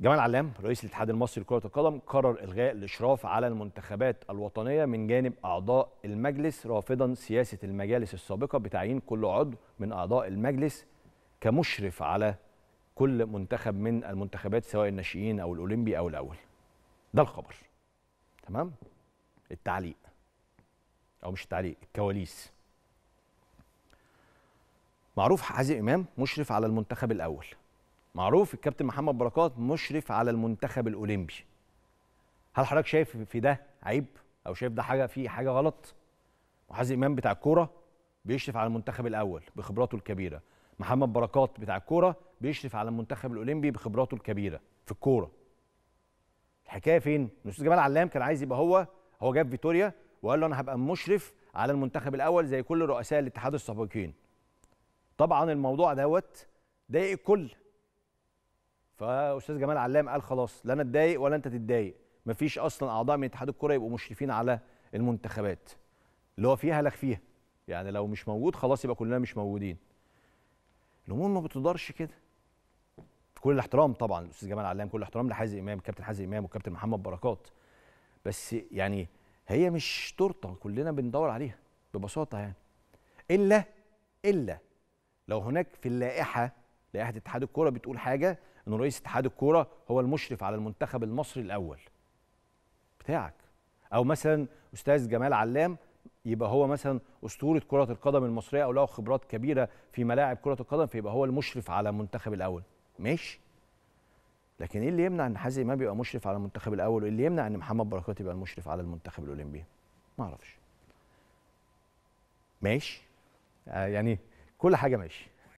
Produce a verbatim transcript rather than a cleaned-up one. جمال علام رئيس الاتحاد المصري لكرة القدم قرر إلغاء الإشراف على المنتخبات الوطنية من جانب أعضاء المجلس، رافضا سياسة المجالس السابقة بتعيين كل عضو من أعضاء المجلس كمشرف على كل منتخب من المنتخبات سواء الناشئين أو الأولمبي أو الأول. ده الخبر. تمام؟ التعليق أو مش التعليق، الكواليس. معروف حازم إمام مشرف على المنتخب الأول. معروف الكابتن محمد بركات مشرف على المنتخب الاولمبي. هل حضرتك شايف في ده عيب او شايف ده حاجه فيه حاجه غلط؟ حازم امام بتاع الكوره بيشرف على المنتخب الاول بخبراته الكبيره، محمد بركات بتاع الكوره بيشرف على المنتخب الاولمبي بخبراته الكبيره في الكوره. الحكايه فين؟ الاستاذ جمال علام كان عايز يبقى هو هو جاب فيتوريا وقال له انا هبقى مشرف على المنتخب الاول زي كل رؤساء الاتحاد السابقين. طبعا الموضوع دوت ضايق الكل. فاستاذ جمال علام قال خلاص لا انا اتضايق ولا انت تتضايق، مفيش اصلا اعضاء من اتحاد الكوره يبقوا مشرفين على المنتخبات. اللي هو فيها لك فيها، يعني لو مش موجود خلاص يبقى كلنا مش موجودين. الامور ما بتدارش كده. بكل الاحترام طبعا الاستاذ جمال علام، كل الاحترام لحازم امام، كابتن حازم امام وكابتن محمد بركات، بس يعني هي مش تورته كلنا بندور عليها ببساطه يعني. الا الا لو هناك في اللائحه، لائحه اتحاد الكوره بتقول حاجه ان رئيس اتحاد الكوره هو المشرف على المنتخب المصري الاول بتاعك، او مثلا استاذ جمال علام يبقى هو مثلا اسطوره كره القدم المصريه او له خبرات كبيره في ملاعب كره القدم فيبقى هو المشرف على المنتخب الاول، ماشي. لكن ايه اللي يمنع ان حازم امام يبقى مشرف على المنتخب الاول، وايه اللي يمنع ان محمد بركات يبقى المشرف على المنتخب الاولمبي؟ ما اعرفش. ماشي يعني كل حاجه ماشي.